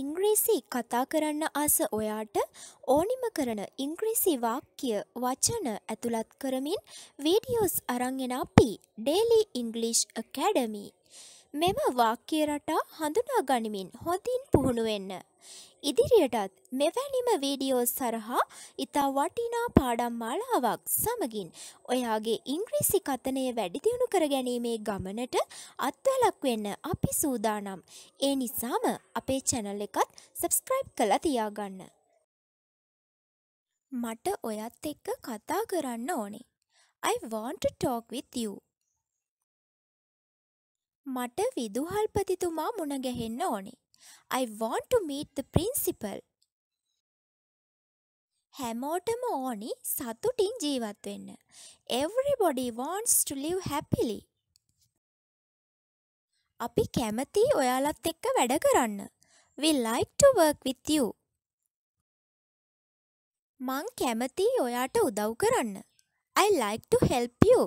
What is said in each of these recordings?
ඉංග්‍රීසි කතා කරන්න ආස ඔයාට ඕනිම කරන ඉංග්‍රීසි වාක්‍ය වචන ඇතුළත් කරමින් වීඩියෝස් අරන් එන අපි Daily English Academy. මෙම වාක්‍ය රටා හඳුනා ගනිමින් හොඳින් පුහුණු වෙන්න. ඉදිරියටත් මෙවැනිම වීඩියෝස් හරහා ඉතා වටිනා පාඩම් මාලාවක් සමගින් ඔයාගේ ඉංග්‍රීසි කතනය වැඩි දියුණු කර ගැනීමේ ගමනට අත්වලක් වෙන්න අපි සූදානම්. ඒ නිසාම අපේ channel එකත් subscribe කරලා තියාගන්න. මට ඔයත් එක්ක කතා කරන්න ඕනේ. I want to talk with you. මට විදුහල්පතිතුමා මුණ ගැහෙන්න ඕනේ. I want to meet the principal. හැමෝටම ඕනි සතුටින් ජීවත් වෙන්න. Everybody wants to live happily. අපි කැමති ඔයාලත් එක්ක වැඩ කරන්න. We like to work with you. මං කැමති ඔයාට උදව් කරන්න. I like to help you.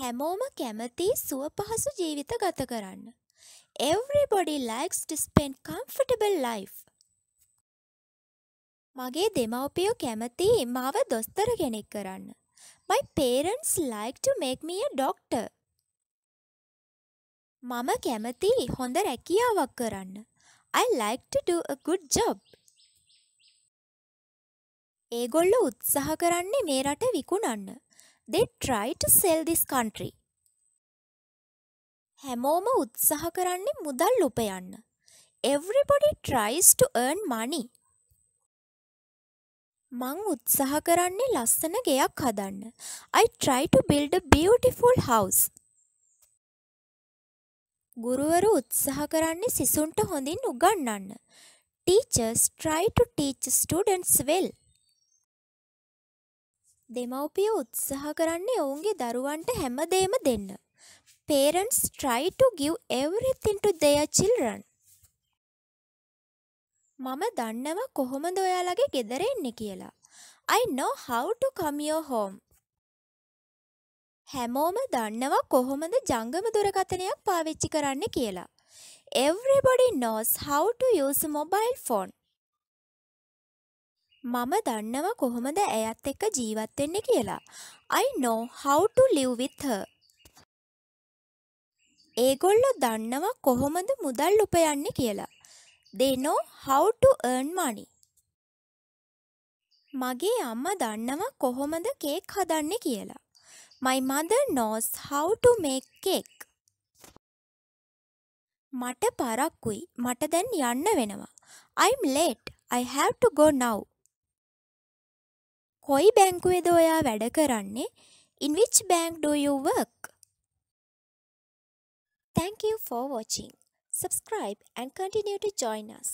හැමෝම කැමති සුවපහසු ජීවිත ගත කරන්න. Everybody likes to spend comfortable life. මගේ දෙමව්පියෝ කැමති මාව දොස්තර කෙනෙක් කරන්න. My parents like to make me a doctor. මම කැමති හොඳ රැකියාවක් කරන්න. I like to do a good job. ඒගොල්ලෝ උත්සාහ කරන්නේ මේ රට විකුණන්න. They try to sell this country. හැමෝම උත්සාහ කරන්නේ මුදල් උපයන්න. Everybody tries to earn money. මං උත්සාහ කරන්නේ ලස්සන ගෙයක් හදන්න. I try to build a beautiful house. ගුරුවරු උත්සාහ කරන්නේ සිසුන්ට හොඳින් උගන්වන්න. Teachers try to teach students well. දෙමව්පියෝ උත්සාහ කරන්නේ ඔවුන්ගේ දරුවන්ට හැමදේම දෙන්න. Parents try to give everything to their children. මම දන්නවා කොහොමද ඔයාලගේ ගෙදර එන්නේ කියලා. I know how to come your home. හැමෝම දන්නවා කොහොමද ජංගම දුරකථනයක් පාවිච්චි කරන්න කියලා. Everybody knows how to use a mobile phone. මම දන්නවා කොහොමද ඇයත් එක්ක ජීවත් වෙන්නේ කියලා. I know how to live with her. ඒගොල්ලෝ දන්නවා කොහොමද මුදල් උපයන්නේ කියලා. They know how to earn money. මගේ අම්මා දන්නවා කොහොමද කේක් හදන්නේ කියලා. My mother knows how to make cake. මට පරක්කුයි. මට දැන් යන්න වෙනවා. I'm late. I have to go now. කොයි බැංකුවේද ඔයා වැඩ කරන්නේ? In which bank do you work? Thank you for watching. Subscribe and continue to join us.